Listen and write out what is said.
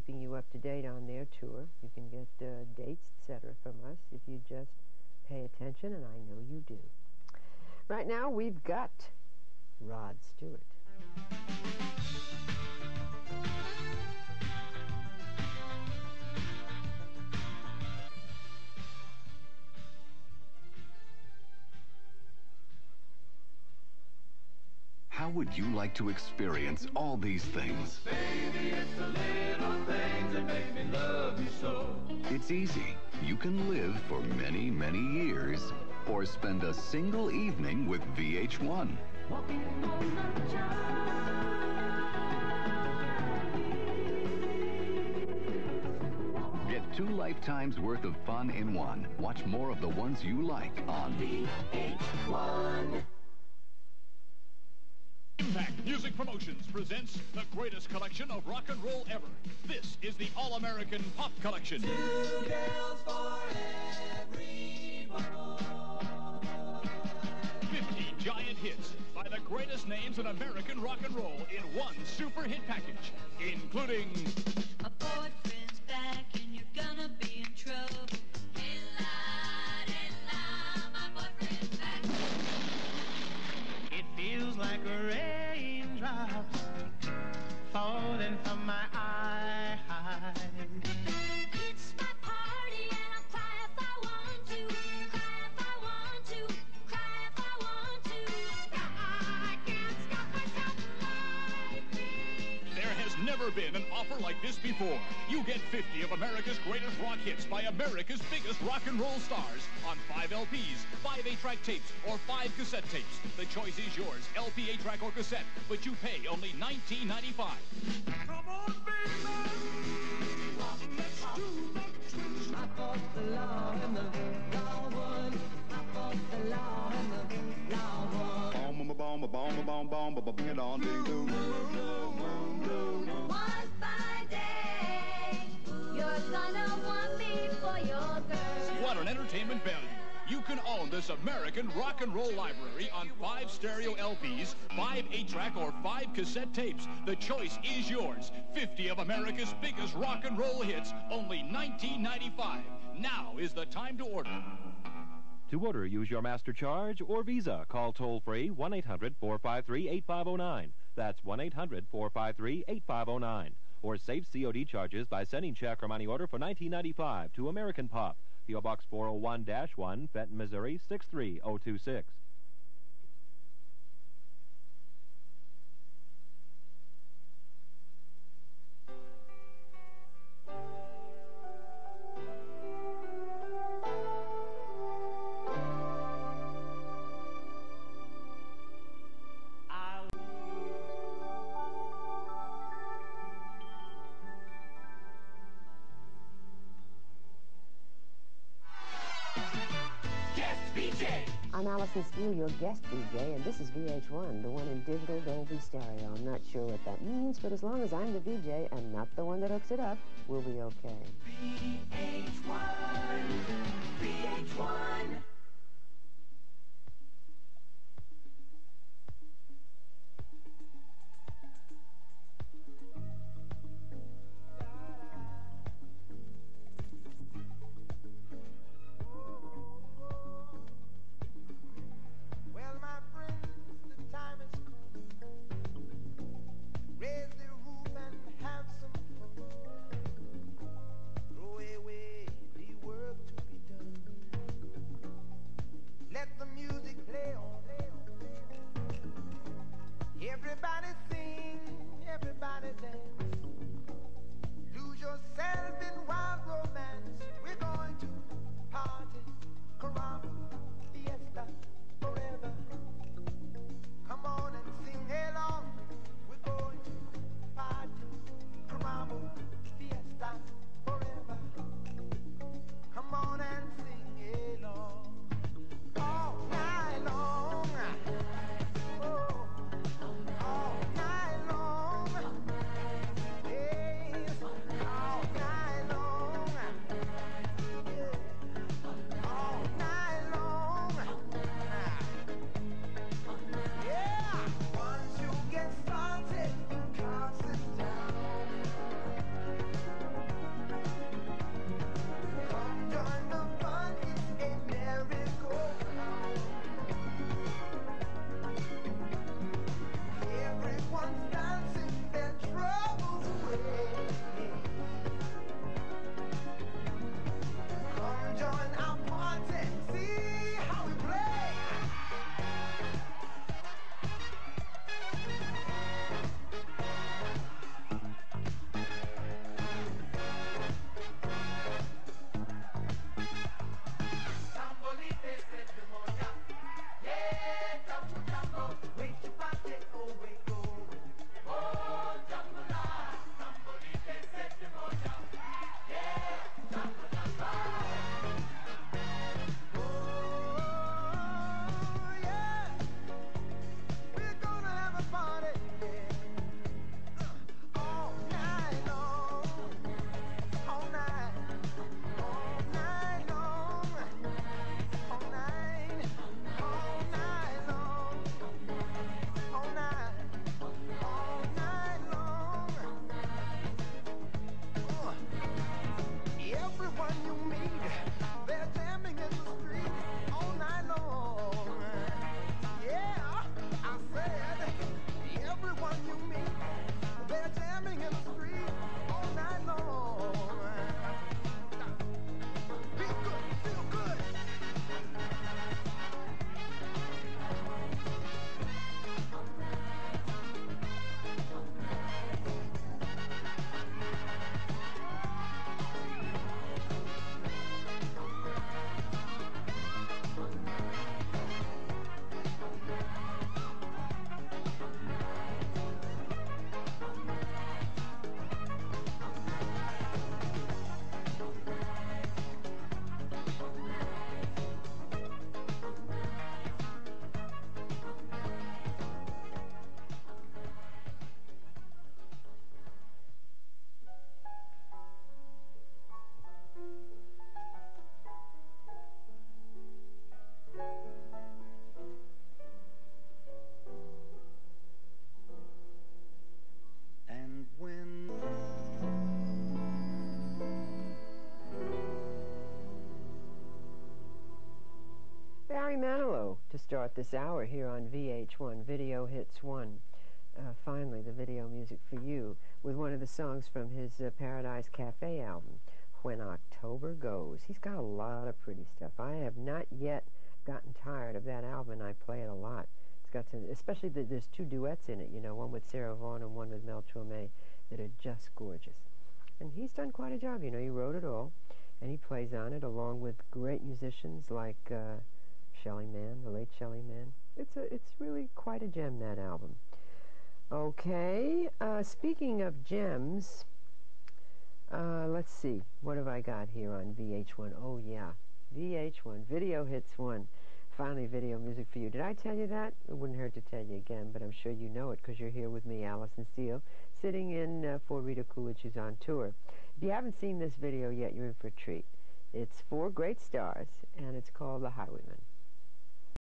keeping you up to date on their tour. You can get dates, etc., from us if you just pay attention, and I know you do. Right now, we've got Rod Stewart. How would you like to experience all these things? Baby, it's the little things that make me love you so. It's easy. You can live for many, many years, or spend a single evening with VH1. Walking on the job. Get 2 lifetimes worth of fun in one. Watch more of the ones you like on VH1. Impact Music Promotions presents the greatest collection of rock and roll ever. This is the All American Pop Collection. 2 girls for every boy. 50 giant hits by the greatest names in American rock and roll in one super hit package, including a boyfriend's back and you're gonna be in trouble. Like raindrops falling from my eye. It's my party and I'll cry if I want to. Cry if I want to. Cry if I want to. I can't stop myself like this. There has never been an offer like this before. You get 50 of America's greatest rock hits by America's biggest rock and roll stars on 5 LPs, 5 8-track tapes, or 5 cassette tapes. The choice is yours, LP, 8-track, or cassette, but you pay only $19.95. Come on, baby! Let's do it. I fought the law and the law won. I fought the law and the law won. Bomb, bomb, bomb, bomb, bomb, bomb, bring it on, ding, doo, doo, doo, doo, doo. Once by day, you're gonna want me for your girl. What an entertainment value. You can own this American rock and roll library on 5 stereo LPs, 5 8-track, or 5 cassette tapes. The choice is yours. 50 of America's biggest rock and roll hits, only $19.95. Now is the time to order. To order, use your MasterCharge or Visa. Call toll-free 1-800-453-8509. That's 1-800-453-8509. Or save COD charges by sending check or money order for $19.95 to American Pop. P.O. Box 401-1, Fenton, Missouri, 63026. I'm Alison Steele, your guest DJ, and this is VH1, the one in digital Dolby Stereo. I'm not sure what that means, but as long as I'm the DJ and not the one that hooks it up, we'll be okay. VH1, VH1. Away the work to be done. Mallow to start this hour here on VH1 Video Hits 1. Finally, the video music for you with one of the songs from his Paradise Cafe album, When October Goes. He's got a lot of pretty stuff. I have not yet gotten tired of that album, and I play it a lot. It's got some, especially there's two duets in it, you know, one with Sarah Vaughan and one with Mel Tormé, that are just gorgeous. And he's done quite a job, you know. He wrote it all, and he plays on it along with great musicians like Shelly Manne, the late Shelly Manne. It's really quite a gem, that album. Okay, speaking of gems, let's see, what have I got here on VH1? Oh yeah, VH1, Video Hits 1. Finally, video music for you. Did I tell you that? It wouldn't hurt to tell you again, but I'm sure you know it because you're here with me, Alison Steele, sitting in for Rita Coolidge, who's on tour. If you haven't seen this video yet, you're in for a treat. It's 4 great stars, and it's called The Highwaymen.